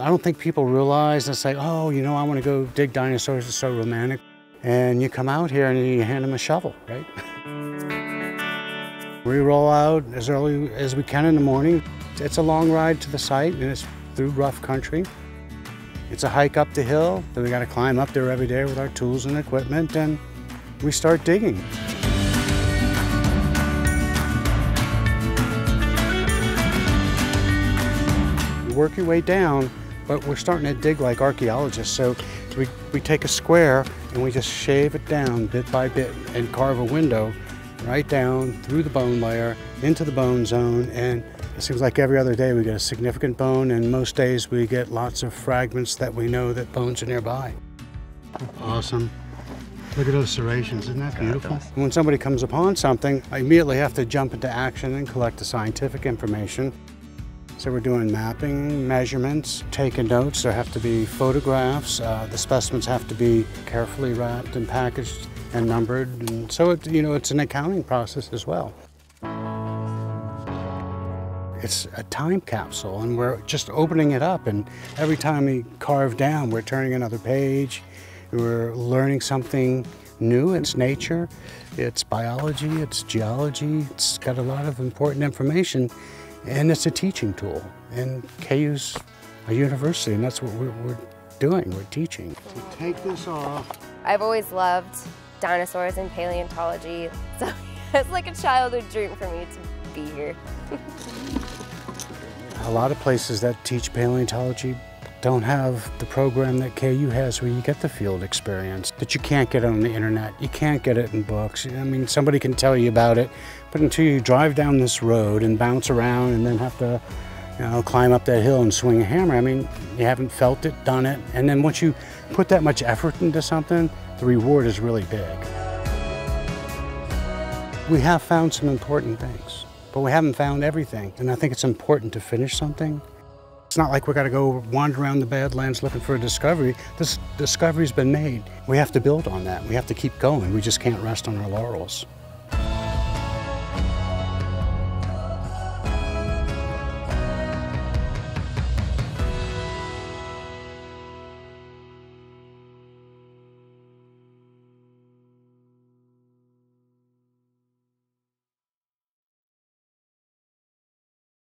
I don't think people realize and say, oh, you know, I want to go dig dinosaurs, it's so romantic. And you come out here and you hand them a shovel, right? We roll out as early as we can in the morning. It's a long ride to the site and it's through rough country. It's a hike up the hill, so we got to climb up there every day with our tools and equipment, and we start digging. You work your way down, but we're starting to dig like archaeologists, so we take a square and we just shave it down bit by bit and carve a window right down through the bone layer into the bone zone, and it seems like every other day we get a significant bone, and most days we get lots of fragments that we know that bones are nearby. Awesome. Look at those serrations, isn't that beautiful? When somebody comes upon something, I immediately have to jump into action and collect the scientific information. So we're doing mapping, measurements, taking notes. There have to be photographs. The specimens have to be carefully wrapped and packaged and numbered. And so, you know, it's an accounting process as well. It's a time capsule, and we're just opening it up, and every time we carve down, we're turning another page. We're learning something new. It's nature, it's biology, it's geology. It's got a lot of important information, and it's a teaching tool. And KU's a university, and that's what we're doing, we're teaching. So take this off. I've always loved dinosaurs and paleontology, so it's like a childhood dream for me to be here. A lot of places that teach paleontology don't have the program that KU has where you get the field experience that you can't get on the internet. You can't get it in books. I mean, somebody can tell you about it, but until you drive down this road and bounce around and then have to, you know, climb up that hill and swing a hammer, I mean, you haven't felt it, done it. And then once you put that much effort into something, the reward is really big. We have found some important things, but we haven't found everything. And I think it's important to finish something. It's not like we got to go wander around the Badlands looking for a discovery. This discovery's been made. We have to build on that. We have to keep going. We just can't rest on our laurels.